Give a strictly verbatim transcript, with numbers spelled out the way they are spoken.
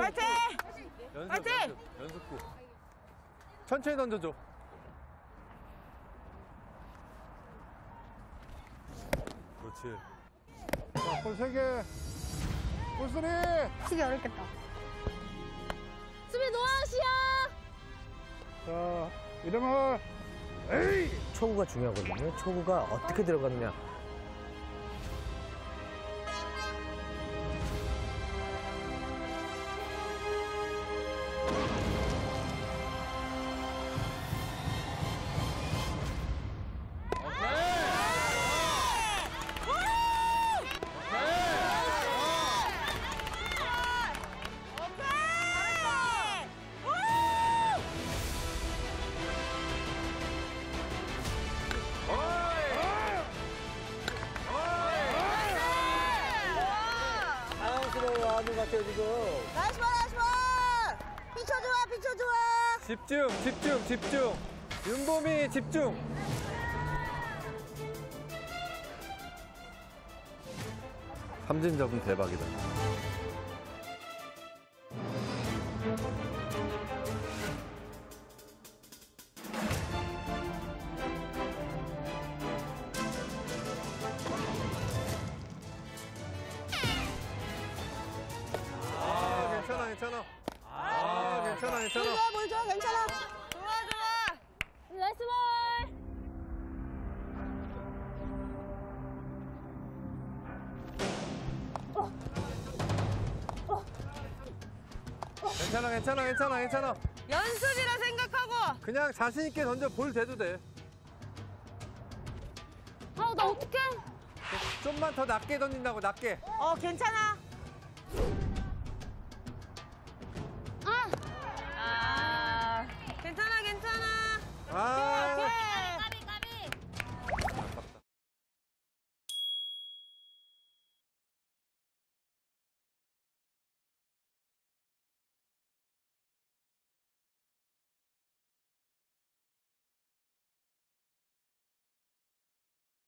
파이팅! 연습, 연습, 연습구. 천천히 던져줘. 그렇지. 자, 볼 세 개. 볼 소리. 치기 어렵겠다. 수비 노아웃이야. 자, 이름을. 에이! 초구가 중요하거든요. 초구가 어떻게 들어가느냐. 하는 것 같아요, 지금. 나이스 볼, 나이스 볼! 비춰 좋아, 비춰 좋아! 집중, 집중, 집중! 윤보미 집중! 삼진 잡은 대박이다. 괜찮아. 아, 괜찮아, 괜찮아. 좋아, 볼 좋아, 괜찮아. 좋아, 좋아. 나이스 볼. 어. 어. 어. 괜찮아, 괜찮아, 괜찮아, 괜찮아. 연습이라 생각하고. 그냥 자신 있게 던져 볼 대도 돼. 아, 나 어떡해? 좀만 더 낮게 던진다고, 낮게. 어, 괜찮아.